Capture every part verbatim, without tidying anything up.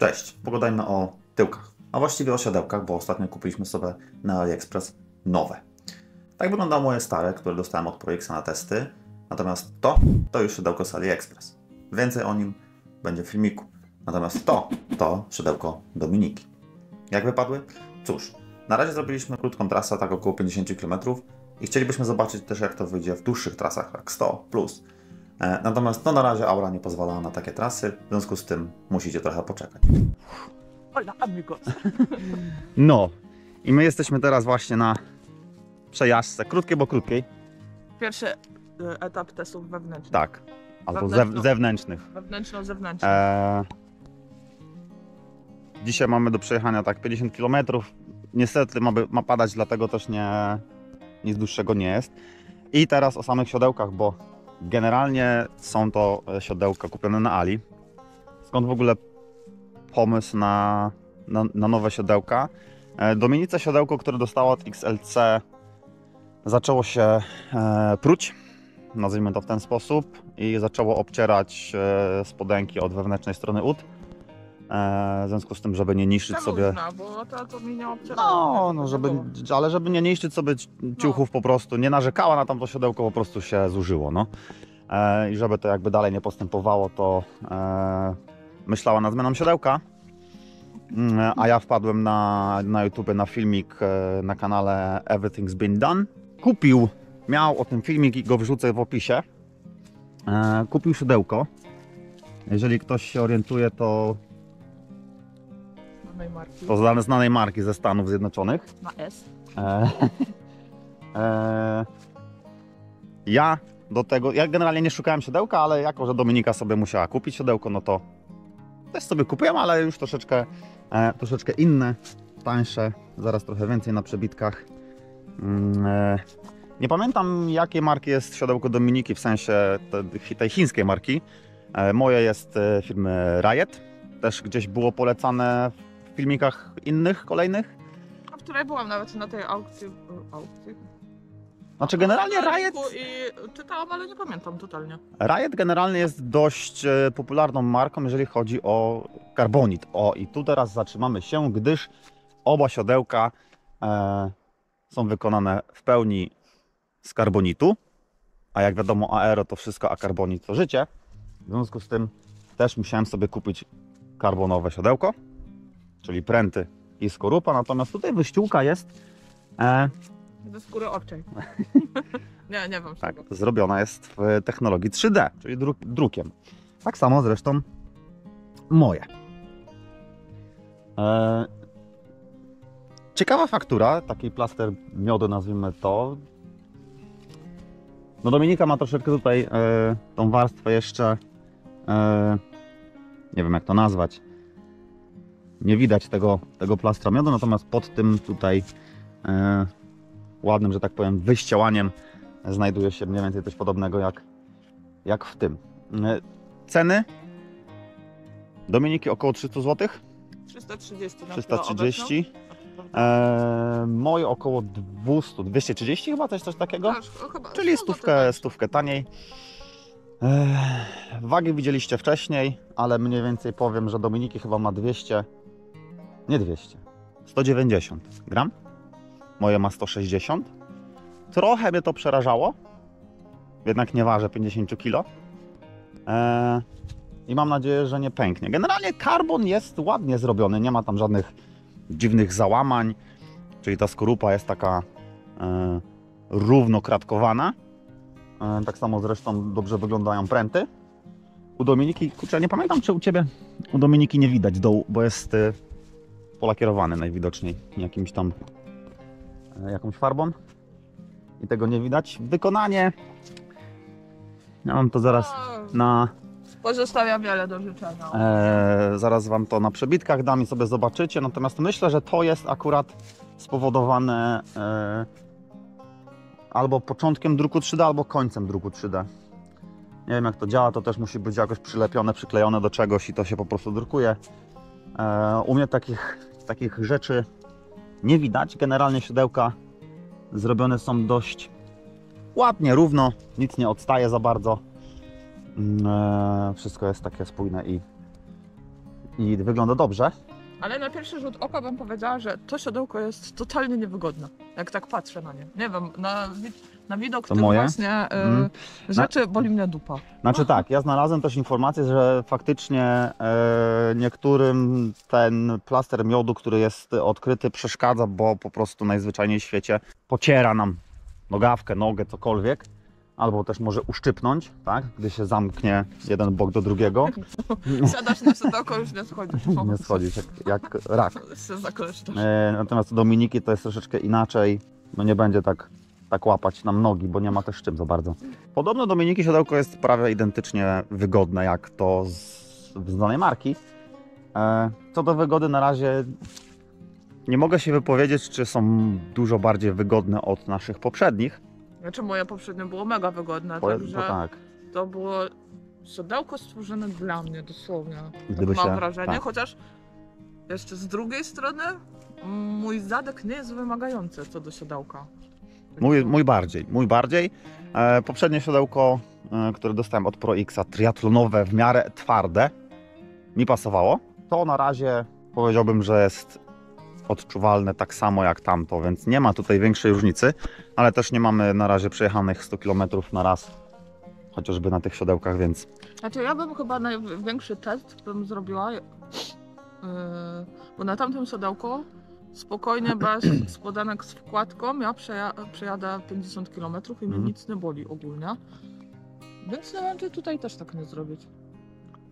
Cześć, pogadajmy o tyłkach, a właściwie o siadełkach, bo ostatnio kupiliśmy sobie na AliExpress nowe. Tak wyglądały moje stare, które dostałem od Pro Xa na testy, natomiast to, to już szydełko z AliExpress. Więcej o nim będzie w filmiku. Natomiast to, to szydełko Dominiki. Jak wypadły? Cóż, na razie zrobiliśmy krótką trasę, tak około pięćdziesiąt kilometrów i chcielibyśmy zobaczyć też, jak to wyjdzie w dłuższych trasach, jak sto plus. Natomiast no na razie aura nie pozwalała na takie trasy, w związku z tym musicie trochę poczekać. No i my jesteśmy teraz właśnie na przejażdżce, krótkiej, bo krótkiej. Pierwszy etap testów wewnętrznych. Tak, albo Wewnętrzno, ze zewnętrznych. Wewnętrzno-zewnętrznych. Eee, dzisiaj mamy do przejechania tak pięćdziesiąt kilometrów. Niestety ma, ma padać, dlatego też nie, nic dłuższego nie jest. I teraz o samych siodełkach, bo generalnie są to siodełka kupione na Ali. Skąd w ogóle pomysł na, na, na nowe siodełka? Dominice siodełko, które dostała od X L C, zaczęło się e, pruć, nazwijmy to w ten sposób, i zaczęło obcierać e, spodenki od wewnętrznej strony ud. E, w związku z tym, żeby nie niszczyć ta sobie... Różna, bo ta, to mnie nie no, no żeby, ale żeby nie niszczyć sobie ciuchów, no. Po prostu nie narzekała na tamto siodełko, po prostu się zużyło. No. E, I żeby to jakby dalej nie postępowało, to e, myślała nad zmianą siodełka. E, a ja wpadłem na, na YouTube na filmik e, na kanale Everything's Been Done. Kupił, miał o tym filmik i go wrzucę w opisie. E, kupił siodełko. Jeżeli ktoś się orientuje, to marki. To znane, znanej marki ze Stanów Zjednoczonych. Na S. E, e, ja do tego, ja generalnie nie szukałem siodełka, ale jako że Dominika sobie musiała kupić siodełko, no to też sobie kupiłem, ale już troszeczkę, e, troszeczkę inne, tańsze, zaraz trochę więcej na przebitkach. E, nie pamiętam, jakiej marki jest siodełko Dominiki, w sensie te, tej chińskiej marki. E, moje jest e, firmy Riot, też gdzieś było polecane w filmikach innych, kolejnych. A wczoraj byłam nawet na tej aukcji. aukcji? Znaczy generalnie Riot... I czytałam, ale nie pamiętam totalnie. Riot generalnie jest dość popularną marką, jeżeli chodzi o karbonit. O, i tu teraz zatrzymamy się, gdyż oba siodełka e, są wykonane w pełni z karbonitu. A jak wiadomo, aero to wszystko, a karbonit to życie. W związku z tym też musiałem sobie kupić karbonowe siodełko, czyli pręty i skorupa, natomiast tutaj wyściółka jest... E... Ze skóry owczej. nie, nie wiem tak, czego. Zrobiona jest w technologii trzy D, czyli dru drukiem. Tak samo zresztą moje. E... Ciekawa faktura, taki plaster miodu, nazwijmy to. No Dominika ma troszeczkę tutaj e, tą warstwę jeszcze... E... nie wiem jak to nazwać, nie widać tego, tego plastra miodu, natomiast pod tym tutaj e, ładnym, że tak powiem, wyściełaniem znajduje się mniej więcej coś podobnego jak, jak w tym. E, ceny Dominiki około trzysta złotych? trzysta trzydzieści. trzysta trzydzieści. E, moje około dwieście, dwieście trzydzieści chyba, coś, coś takiego, Aż, chyba, czyli stówkę, stówkę taniej. Wagi widzieliście wcześniej, ale mniej więcej powiem, że Dominiki chyba ma dwieście, nie dwieście, sto dziewięćdziesiąt gram, moje ma sto sześćdziesiąt, trochę mnie to przerażało, jednak nie ważę pięćdziesiąt kilo eee, i mam nadzieję, że nie pęknie. Generalnie karbon jest ładnie zrobiony, nie ma tam żadnych dziwnych załamań, czyli ta skorupa jest taka e, równokratkowana. Tak samo zresztą dobrze wyglądają pręty. U Dominiki, kurczę, nie pamiętam czy u Ciebie, u Dominiki nie widać dołu, bo jest polakierowany najwidoczniej jakimś tam, jakąś farbą i tego nie widać. Wykonanie, ja mam to zaraz na... Pozostawia wiele do życzenia. E, zaraz Wam to na przebitkach dam i sobie zobaczycie, natomiast myślę, że to jest akurat spowodowane e, albo początkiem druku trzy D, albo końcem druku trzy D. Nie wiem jak to działa, to też musi być jakoś przylepione, przyklejone do czegoś i to się po prostu drukuje. Eee, u mnie takich, takich rzeczy nie widać. Generalnie siodełka zrobione są dość ładnie, równo, nic nie odstaje za bardzo. Eee, wszystko jest takie spójne i, i wygląda dobrze. Ale na pierwszy rzut oka bym powiedziała, że to siodełko jest totalnie niewygodne, jak tak patrzę na nie. Nie wiem, na, na widok to tych moje? właśnie y, mm. rzeczy na... boli mnie dupa. Znaczy tak, ja znalazłem też informację, że faktycznie y, niektórym ten plaster miodu, który jest odkryty, przeszkadza, bo po prostu najzwyczajniej w świecie pociera nam nogawkę, nogę, cokolwiek. Albo też może uszczypnąć, tak? Gdy się zamknie jeden bok do drugiego. Siadasz na siodełko, już nie schodzisz. Nie schodzisz, jak, jak rak. E, natomiast u Dominiki to jest troszeczkę inaczej. No nie będzie tak, tak łapać nam nogi, bo nie ma też czym za bardzo. Podobno Dominiki siodełko jest prawie identycznie wygodne jak to z znanej marki. E, co do wygody na razie nie mogę się wypowiedzieć, czy są dużo bardziej wygodne od naszych poprzednich. Znaczy moje poprzednie było mega wygodne, Poje, także to, tak. to było siodełko stworzone dla mnie dosłownie, Gdyby tak mam się, wrażenie, tak. Chociaż jeszcze z drugiej strony mój zadek nie jest wymagający co do siodełka. Mój, mój bardziej, mój bardziej. E, poprzednie siodełko, e, które dostałem od Pro Xa, triatlonowe, w miarę twarde, mi pasowało. To na razie powiedziałbym, że jest odczuwalne tak samo jak tamto, więc nie ma tutaj większej różnicy, ale też nie mamy na razie przejechanych stu kilometrów na raz, chociażby na tych siodełkach, więc... Znaczy ja bym chyba największy test bym zrobiła, yy, bo na tamtym siodełku spokojnie, bez spodanek z wkładką, ja przeja przejadę pięćdziesiąt kilometrów i mnie mm. nic nie boli ogólnie, więc nie wiem, czy tutaj też tak nie zrobić.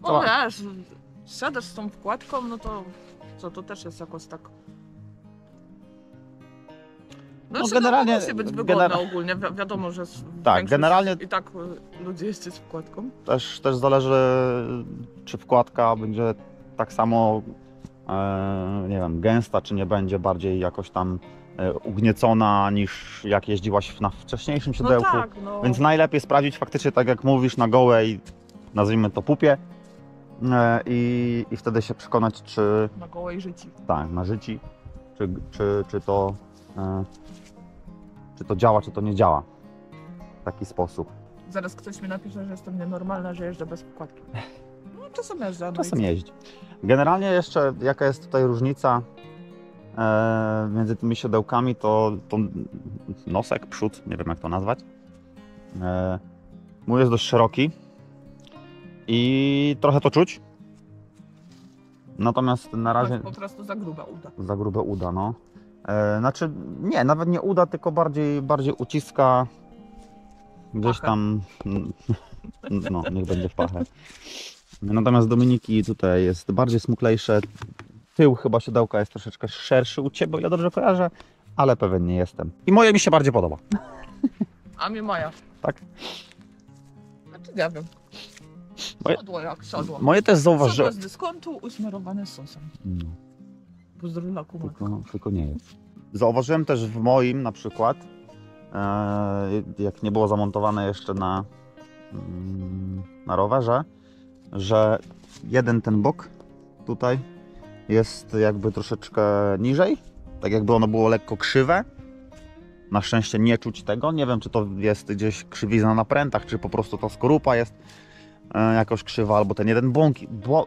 No to... wiesz, siadasz z tą wkładką, no to co, to też jest jakoś tak... No, no generalnie musi być wygodne gener... ogólnie, wi wiadomo, że tak, generalnie i tak ludzie jeździ z wkładką. Też, też zależy, czy wkładka będzie tak samo, e, nie wiem, gęsta, czy nie będzie bardziej jakoś tam e, ugniecona niż jak jeździłaś na wcześniejszym siodełku. No tak, no. Więc najlepiej sprawdzić faktycznie, tak jak mówisz, na gołej, nazwijmy to pupie, e, i, i wtedy się przekonać, czy... Na gołej życi. Tak, na życi, czy, czy, czy to... E, czy to działa, czy to nie działa w taki sposób. Zaraz ktoś mi napisze, że jestem nienormalna, że jeżdżę bez wkładki. No czasem jeżdżę. Czasem jeździ. Generalnie jeszcze jaka jest tutaj różnica e, między tymi siodełkami, to, to nosek, przód, nie wiem jak to nazwać. E, mój jest dość szeroki i trochę to czuć. Natomiast na razie... Po prostu za grube uda. Za grube uda, no. Znaczy, nie, nawet nie uda, tylko bardziej, bardziej uciska gdzieś tam, no niech będzie w pachę. Natomiast Dominiki tutaj jest bardziej smuklejsze, tył chyba siodełka jest troszeczkę szerszy u Ciebie, ja dobrze kojarzę, ale pewien nie jestem. I moje mi się bardziej podoba. A mi moja. Tak? Znaczy nie wiem. Siodło jak siodło. Moje też zauważyłem. Siodło z dyskontu usmarowane sosem. No. Tylko, tylko nie jest. Zauważyłem też w moim na przykład, e, jak nie było zamontowane jeszcze na, mm, na rowerze, że jeden ten bok tutaj jest jakby troszeczkę niżej, tak jakby ono było lekko krzywe. Na szczęście nie czuć tego. Nie wiem, czy to jest gdzieś krzywizna na prętach, czy po prostu ta skorupa jest e, jakoś krzywa, albo ten jeden bok, bo,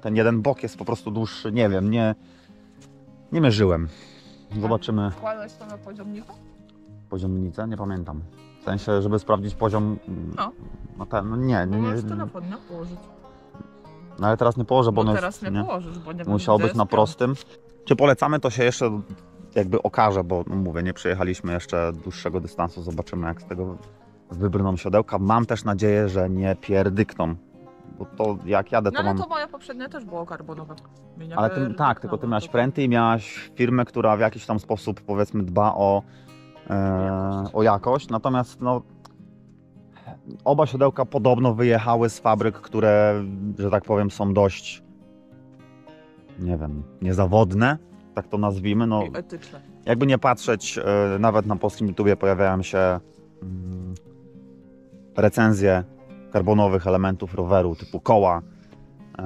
ten jeden bok jest po prostu dłuższy, nie wiem, nie... Nie mierzyłem. Zobaczymy. Wkładałeś to na poziomnicę? Poziomnicę? Nie pamiętam. W sensie, żeby sprawdzić poziom... No. No ten, nie, nie. Możesz to na podna położyć. No ale teraz nie położę, bo... bo teraz nie, nie położysz, bo nie... Musiało być na prostym. Czy polecamy, to się jeszcze jakby okaże, bo no mówię, nie przejechaliśmy jeszcze dłuższego dystansu. Zobaczymy, jak z tego wybrną siodełka. Mam też nadzieję, że nie pierdykną. Bo to jak jadę, to no, ale mam... to moje poprzednie też było karbonowe. Mnie ale ty, tak, tylko ty miałaś pręty i miałaś firmę, która w jakiś tam sposób, powiedzmy, dba o, e, jakość. o jakość. Natomiast no, oba siodełka podobno wyjechały z fabryk, które, że tak powiem, są dość, nie wiem, niezawodne, tak to nazwijmy. No, i etyczne. Jakby nie patrzeć, e, nawet na polskim YouTubie pojawiają się mm, recenzje karbonowych elementów roweru typu koła, yy,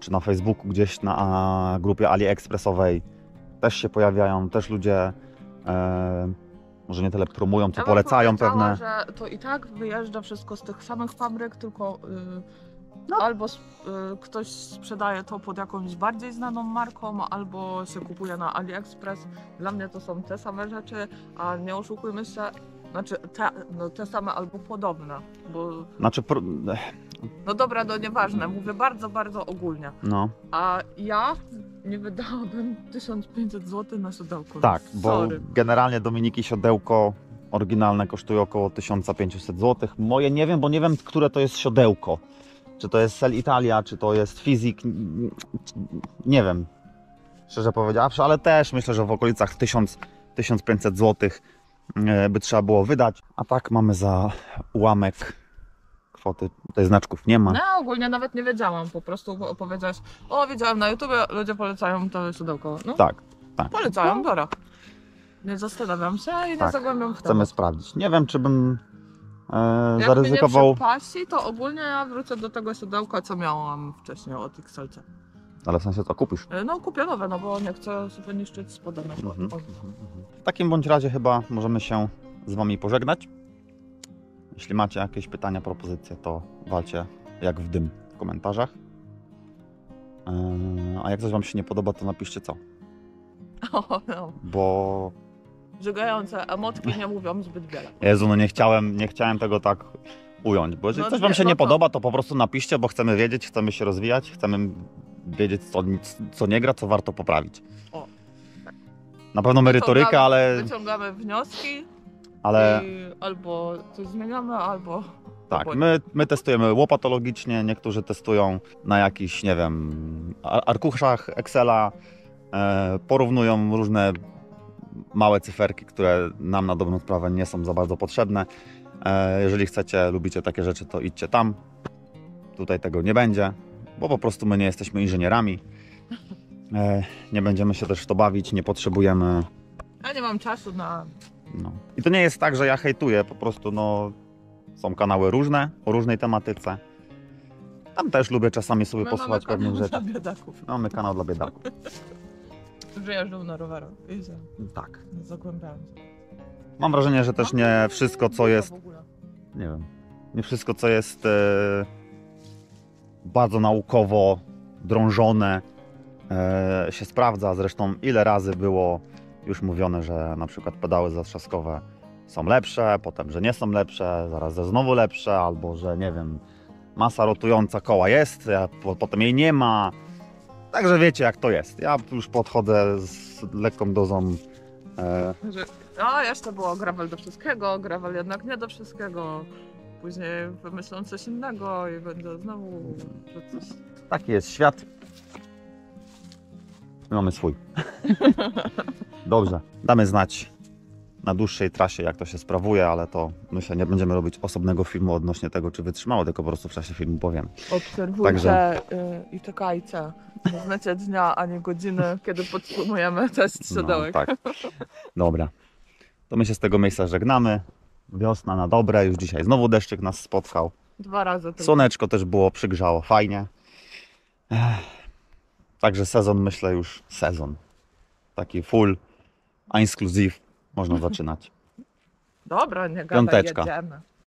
czy na Facebooku gdzieś na a, grupie AliExpressowej też się pojawiają, też ludzie yy, może nie tyle promują, co ja polecają pewne... że to i tak wyjeżdża wszystko z tych samych fabryk, tylko No. Albo y, ktoś sprzedaje to pod jakąś bardziej znaną marką, albo się kupuje na AliExpress. Dla mnie to są te same rzeczy, a nie oszukujmy się, znaczy te, no, te same albo podobne. Bo... Znaczy... Pro... No dobra, no nieważne, mówię bardzo, bardzo ogólnie. No. A ja nie wydałabym tysiąc pięćset złotych na siodełko. Tak, bo Sorry. generalnie Dominiki siodełko oryginalne kosztuje około tysiąc pięćset złotych. Moje nie wiem, bo nie wiem, które to jest siodełko. Czy to jest Selle Italia, czy to jest Fizik, nie wiem, szczerze powiedziawszy, ale też myślę, że w okolicach tysiąc do tysiąca pięciuset złotych by trzeba było wydać. A tak mamy za ułamek kwoty, tutaj znaczków nie ma. No ogólnie nawet nie wiedziałam, po prostu powiedziałaś, o widziałam na YouTubie, ludzie polecają to siodełko. No, tak, tak. Polecają, no. Dobra. Nie zastanawiam się i tak. nie zagłębiam w to. Chcemy sprawdzić. Nie wiem, czy bym... Eee, Jakby zaryzykował... nie przepaści, to ogólnie ja wrócę do tego siodełka, co miałam wcześniej od X L C. Ale w sensie to kupisz? No kupię nowe, no bo nie chcę sobie niszczyć spoda. Mm-hmm. W takim bądź razie chyba możemy się z Wami pożegnać. Jeśli macie jakieś pytania, propozycje, to walcie jak w dym w komentarzach. Eee, a jak coś Wam się nie podoba, to napiszcie co. O, no. Bo... Żygające emotki nie mówią zbyt wiele. Jezu, no nie chciałem, nie chciałem tego tak ująć, bo jeżeli no coś Wam się no nie to... podoba, to po prostu napiszcie, bo chcemy wiedzieć, chcemy się rozwijać, chcemy wiedzieć, co, co nie gra, co warto poprawić. O, tak. Na pewno merytoryka, ale... Wyciągamy wnioski, ale... I albo coś zmieniamy, albo... Tak, my, my testujemy łopatologicznie, niektórzy testują na jakichś, nie wiem, arkuszach Excela, e, porównują różne... małe cyferki, które nam na dobrą sprawę nie są za bardzo potrzebne. Jeżeli chcecie, lubicie takie rzeczy, to idźcie tam. Tutaj tego nie będzie, bo po prostu my nie jesteśmy inżynierami. Nie będziemy się też w to bawić, nie potrzebujemy... Ja nie mam czasu na... No. I to nie jest tak, że ja hejtuję, po prostu no... Są kanały różne, o różnej tematyce. Tam też lubię czasami sobie my posłuchać pewnych rzeczy. Mamy kanał dla biedaków. Mamy kanał dla biedaków. Że jeżdżą na roweru. Tak. Zagłębiałem się. Mam wrażenie, że też nie wszystko, co jest... Nie wiem. Nie wszystko, co jest e, bardzo naukowo drążone e, się sprawdza. Zresztą ile razy było już mówione, że na przykład pedały zatrzaskowe są lepsze, potem, że nie są lepsze, zaraz że znowu lepsze, albo że nie wiem, masa rotująca koła jest, a po, potem jej nie ma. Także wiecie, jak to jest. Ja już podchodzę z lekką dozą... E... No, jeszcze było gravel do wszystkiego, gravel jednak nie do wszystkiego. Później wymyślą coś innego i będę znowu... Coś... Taki jest świat. My mamy swój. Dobrze. Damy znać na dłuższej trasie, jak to się sprawuje, ale to myślę, nie będziemy robić osobnego filmu odnośnie tego, czy wytrzymało, tylko po prostu w czasie filmu powiem. Obserwujcie Także... yy, i czekajcie. Nie znacie dnia, a nie godziny, kiedy podsumujemy test siodełek. No, tak. Dobra. To my się z tego miejsca żegnamy. Wiosna na dobre, już dzisiaj znowu deszczyk nas spotkał. Dwa razy. Tylko. Słoneczko też było, przygrzało, fajnie. Ech. Także sezon, myślę już, sezon. Taki full, inclusive. Można zaczynać. Dobra, nie gadaj, jedziemy.